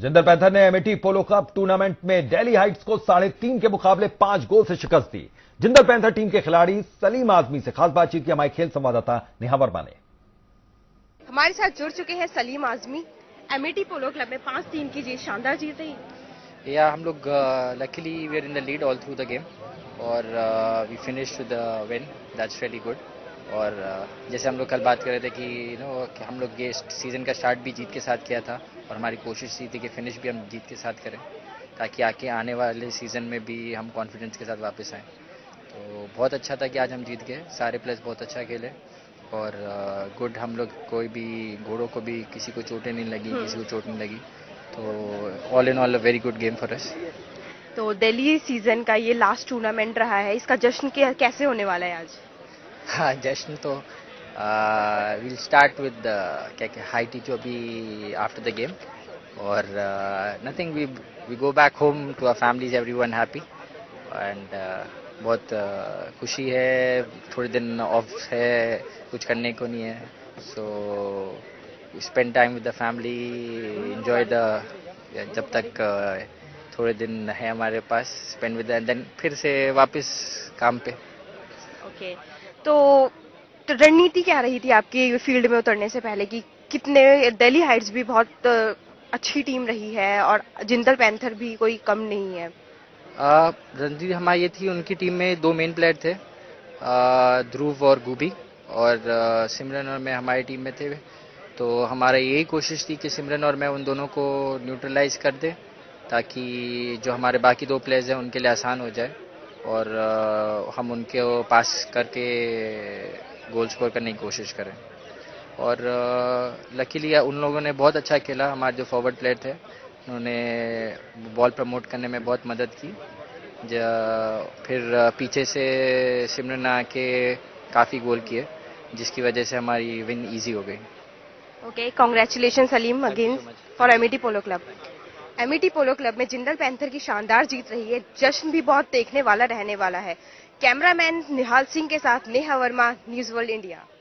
Jindal panther ने MAT polo cup tournament में Delhi Heights को 3.5 के मुकाबले 5 गोल से शिकस्त दी। जिंदल पैंथर टीम के खिलाड़ी सलीम आजमी से खास बातचीत की हमारे खेल संवाददाता नेहा वर्मा ने। हमारे साथ जुड़ चुके हैं Salim Azmi. Amity polo club में 5-3 की जीत, शानदार जीत रही। या हम लोग luckily we are in the lead all through the game और we finish with the win, that's really good. और जैसे हम लोग कल बात कर रहे थे कि कि हम लोग ये सीजन का स्टार्ट भी जीत के साथ किया था और हमारी कोशिश थी कि फिनिश भी हम जीत के साथ करें ताकि आके आने वाले सीजन में भी हम कॉन्फिडेंस के साथ वापस आएं। तो बहुत अच्छा था कि आज हम जीत गए, सारे प्लेयर्स बहुत अच्छा खेले और गुड हम लोग कोई भी घोड़ों को भी किसी को चोटें नहीं लगी, किसी को चोट नहीं लगी। तो all in all a very good game for us. तो दिल्ली सीजन का ये लास्ट टूर्नामेंट रहा है, इसका जश्न कैसे होने वाला है आज? हाँ, जश्न तो विल स्टार्ट विद क्या हाई टी जो अभी आफ्टर द गेम और nothing we go back home to our families, everyone happy and बहुत खुशी है। थोड़े दिन ऑफ है, कुछ करने को नहीं है, so spend time with the family, enjoy the जब तक थोड़े दिन है हमारे पास स्पेंड विद एंड देन फिर से वापस काम पे। ओके, तो रणनीति क्या रही थी आपकी फील्ड में उतरने से पहले कि कितने? दिल्ली हाइट्स भी बहुत अच्छी टीम रही है और जिंदल पैंथर भी कोई कम नहीं है। रणनीति हमारी ये थी, उनकी टीम में 2 मेन प्लेयर थे, ध्रुव और गुब्बी, और सिमरन और मैं हमारी टीम में थे। तो हमारा यही कोशिश थी कि सिमरन और मैं उन दोनों को न्यूट्रलाइज कर दें ताकि जो हमारे बाकी 2 प्लेयर्स हैं उनके लिए आसान हो जाए और हम उनके पास करके गोल स्कोर करने की कोशिश करें। और लकीली उन लोगों ने बहुत अच्छा खेला। हमारे जो फॉरवर्ड प्लेयर थे उन्होंने बॉल प्रमोट करने में बहुत मदद की। फिर पीछे से सिमरन आके काफ़ी गोल किए जिसकी वजह से हमारी विन इजी हो गई। Okay, congratulation Salim again for MAT polo club. Amity polo club में जिंदल पैंथर की शानदार जीत रही है, जश्न भी बहुत देखने वाला रहने वाला है। कैमरामैन निहाल सिंह के साथ Neha Verma, news world India.